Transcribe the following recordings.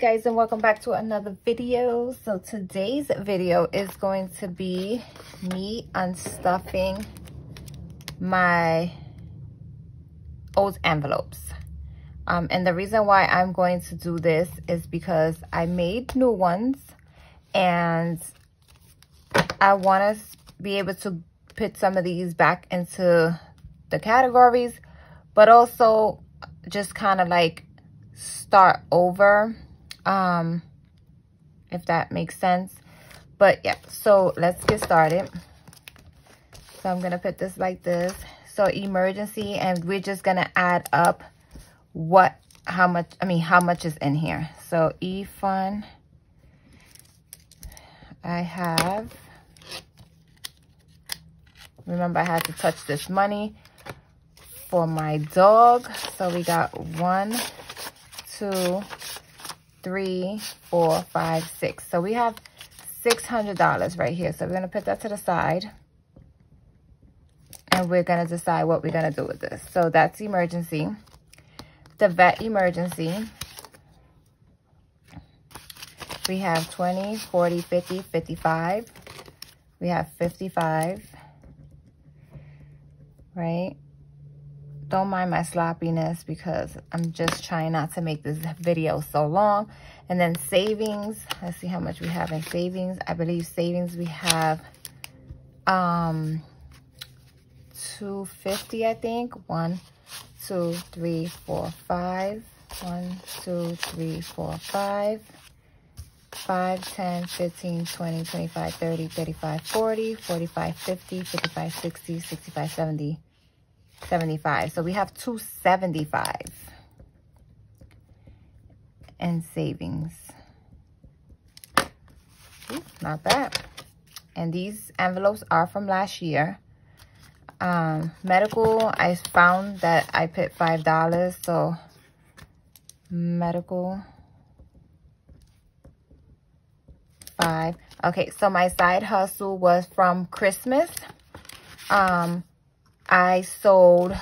guys, and welcome back to another video. So today's video is going to be me unstuffing my old envelopes, and the reason why I'm going to do this is because I made new ones and I want to be able to put some of these back into the categories, but also just kind of like start over, if that makes sense. But yeah, so let's get started. So I'm gonna put this like this, so emergency, and we're just gonna add up how much is in here. So e-fund, I have, remember I had to touch this money for my dog. So we got 1, 2, 3, 4, 5, 6. So we have $600 right here. So we're gonna put that to the side and we're gonna decide what we're gonna do with this. So that's emergency, the vet emergency. We have 20, 40, 50, 55. We have 55, right? Don't mind my sloppiness because I'm just trying not to make this video so long. And then savings, let's see how much we have in savings. I believe savings we have 250, I think. 1, 2, 3, 4, 5. 1, 2, 3, 4, 5. 5, 10, 15, 20, 25, 30, 35, 40, 45, 50, 55, 60, 65, 70. 75. So we have 275 and savings. Ooh, not bad. And these envelopes are from last year. Medical, I found that I put $5, so medical 5. Okay, so my side hustle was from Christmas. I sold a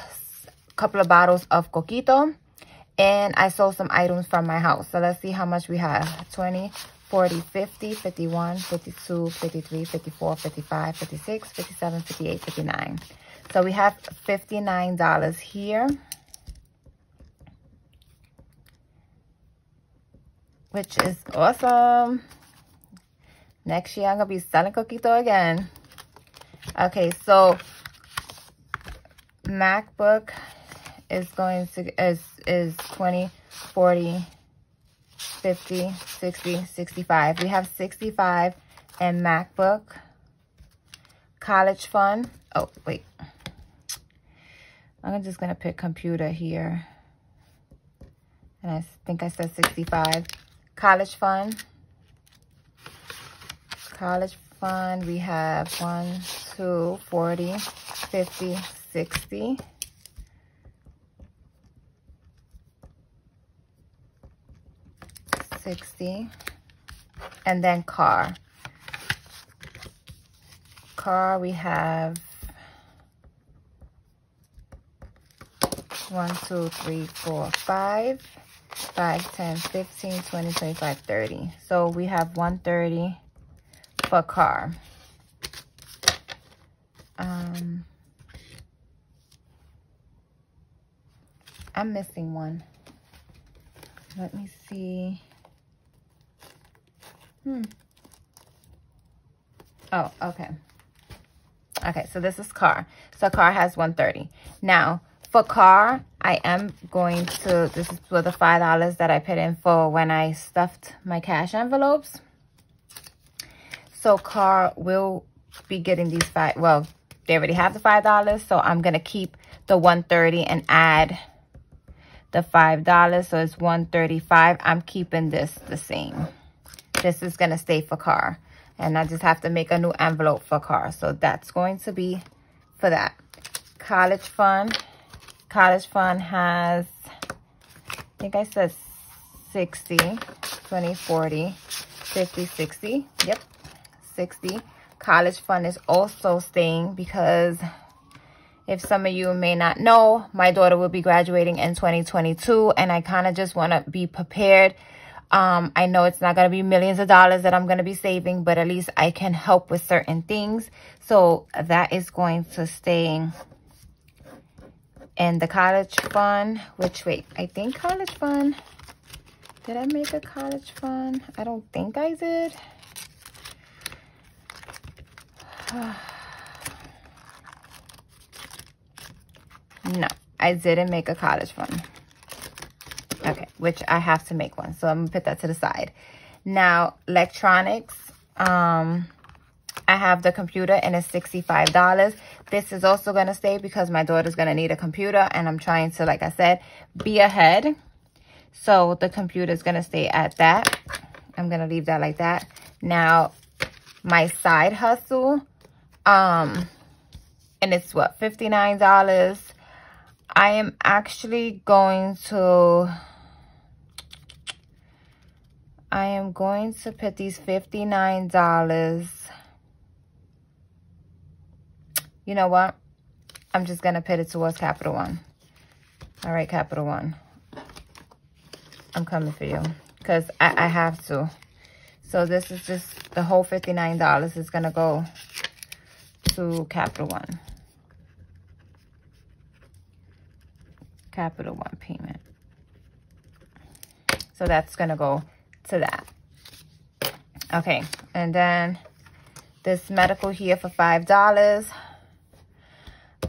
couple of bottles of Coquito, and I sold some items from my house. So let's see how much we have. 20, 40, 50, 51, 52, 53, 54, 55, 56, 57, 58, 59. So we have $59 here, which is awesome. Next year, I'm going to be selling Coquito again. Okay, so MacBook is going to is 20, 40, 50, 60, 65. We have 65 and MacBook. College fund. Oh, wait. I'm just going to pick computer here. And I think I said 65. College fund. College fund. We have 1, 2, 40, 50, 60. And then car. Car, we have 1, 2, 3, 4, 5. 5, 10, 15, 20, 25, 30. So we have 130 for car. I'm missing one. Let me see. Oh, okay. Okay, so this is car. So car has 130. Now, for car, I am going to, this is for the $5 that I put in for when I stuffed my cash envelopes. So car will be getting these five, well, they already have the $5, so I'm going to keep the 130 and add the $5, so it's 135. I'm keeping this the same. This is gonna stay for car, and I just have to make a new envelope for car. So that's going to be for that. College fund. College fund has, I think I said 60, 20, 40, 50, 60. Yep, 60. College fund is also staying because, if some of you may not know, my daughter will be graduating in 2022, and I kind of just want to be prepared I know it's not going to be millions of dollars that I'm going to be saving, but at least I can help with certain things. So that is going to stay in the college fund, which, wait, I think college fund. Did I make a college fund? I don't think I did. No, I didn't make a college fund. Okay, which I have to make one. So I'm gonna put that to the side. Now, electronics. I have the computer and it's $65. This is also gonna stay because my daughter's gonna need a computer and I'm trying to, like I said, be ahead. So the computer's gonna stay at that. I'm gonna leave that like that. Now, my side hustle, and it's what, $59. I am actually going to, put these $59. You know what? I'm just going to put it towards Capital One. All right, Capital One. I'm coming for you because I have to. So this is just the whole $59 is going to go to Capital One. Capital One payment. So that's going to go to that. Okay. And then this medical here for $5.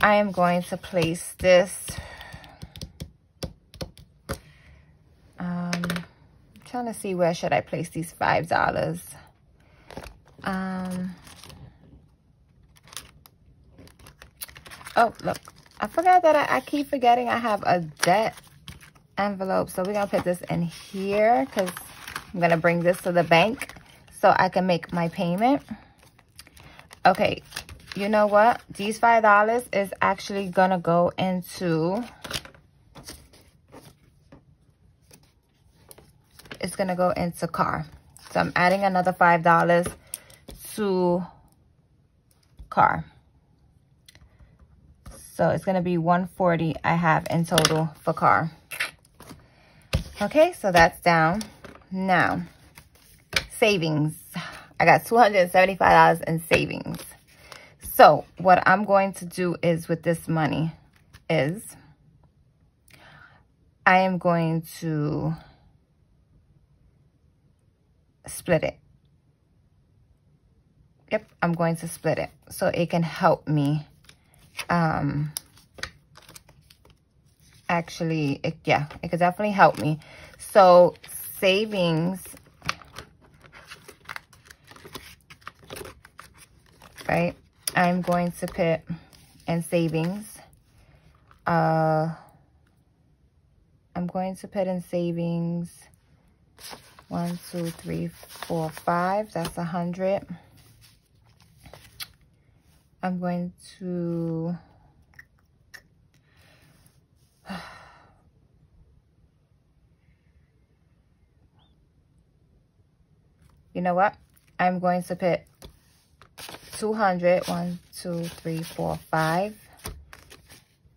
I am going to place this. I'm trying to see where should I place these $5. Oh, look. I forgot that I keep forgetting I have a debt envelope. So we're going to put this in here because I'm going to bring this to the bank so I can make my payment. Okay, you know what? These $5 is actually going to go into... It's going to go into car. So I'm adding another $5 to car. So it's going to be $140 I have in total for car. Okay, so that's down. Now, savings. I got $275 in savings. So what I'm going to do is with this money is I am going to split it. Yep, I'm going to split it so it can help me. Actually, it could definitely help me. So savings, right? I'm going to put in savings. I'm going to put in savings 1, 2, 3, 4, 5. That's $100. I'm going to you know what? I'm going to put $200. 1, 2, 3, 4, 5.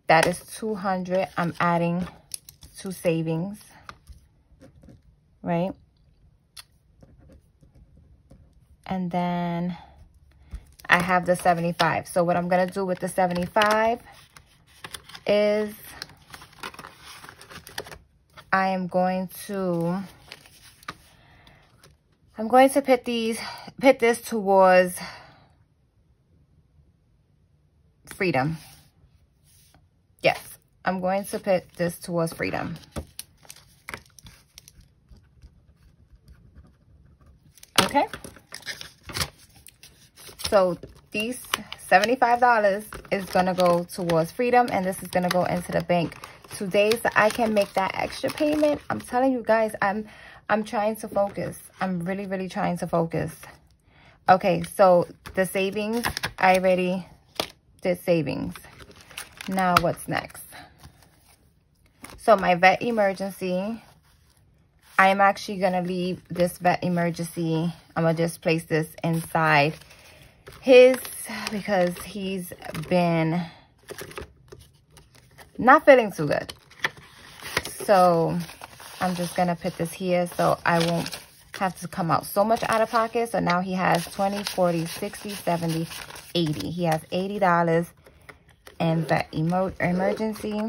That is $200. I'm adding to savings, right? And then I have the $75. So what I'm going to do with the $75 is I'm going to put this towards freedom. Yes, I'm going to put this towards freedom. Okay. So these $75 is going to go towards freedom, and this is going to go into the bank today so I can make that extra payment. I'm telling you guys, I'm trying to focus. I'm really, really trying to focus. Okay, so the savings, I already did savings. Now what's next? So my vet emergency, I am actually going to leave this vet emergency. I'm going to just place this inside his because he's been not feeling too good. So I'm just going to put this here so I won't have to come out so much out of pocket. So now he has 20, 40, 60, 70, 80. He has $80 in the emergency.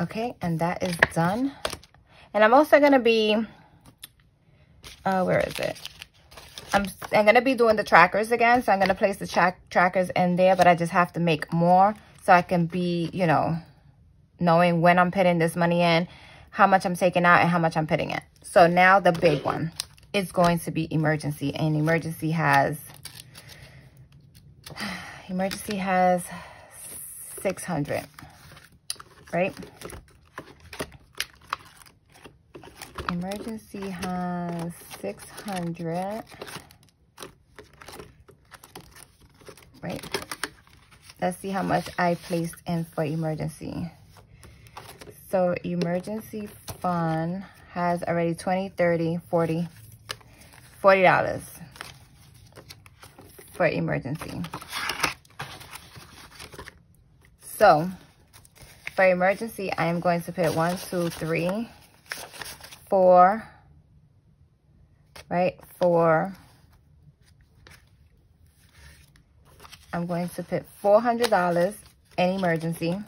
Okay, and that is done. And I'm also going to be, where is it? I'm going to be doing the trackers again. So I'm going to place the trackers in there, but I just have to make more so I can be, you know, knowing when I'm putting this money in, how much I'm taking out, and how much I'm putting in. So now the big one is going to be emergency. And emergency has 600, right? Emergency has 600, right? Let's see how much I placed in for emergency. So emergency fund has already 20, 30, 40, $40 for emergency. So for emergency, I am going to put 1, 2, 3, 4, right? 4. I'm going to put $400 in emergency,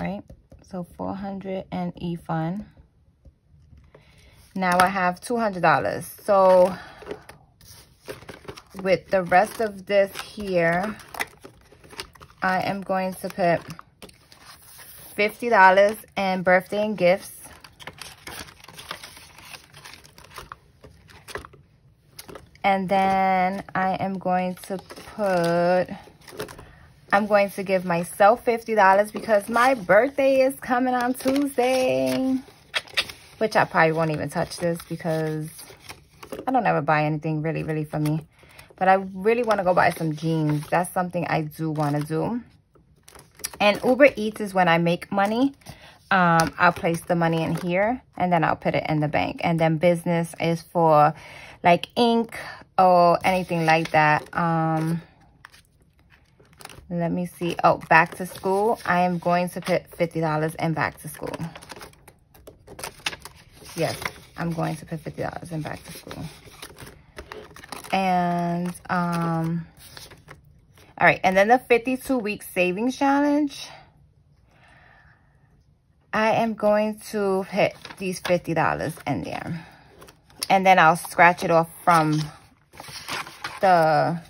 right? So 400 in e-fund. Now I have $200. So with the rest of this here, I am going to put $50 in birthday and gifts. And then I am going to put, I'm going to give myself $50 because my birthday is coming on Tuesday. Which I probably won't even touch this because I don't ever buy anything really, really for me. But I really want to go buy some jeans. That's something I do want to do. And Uber Eats is when I make money. I'll place the money in here and then I'll put it in the bank. And then business is for like ink or anything like that. Let me see. Oh, back to school. I am going to put $50 in back to school. Yes, I'm going to put $50 in back to school. And, all right, and then the 52-week savings challenge. I am going to hit these $50 in there. And then I'll scratch it off from the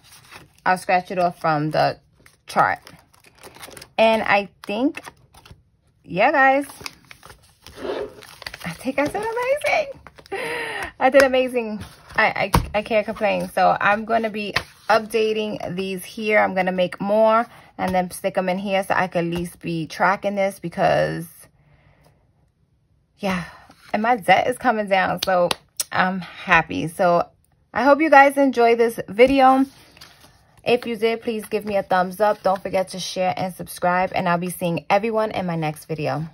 chart. And I think, yeah, guys, I think I did amazing. I did amazing. I can't complain. So I'm going to be updating these here. I'm going to make more and then stick them in here so I could at least be tracking this because, yeah, and my debt is coming down, so I'm happy. So I hope you guys enjoy this video. If you did, please give me a thumbs up. Don't forget to share and subscribe, and I'll be seeing everyone in my next video.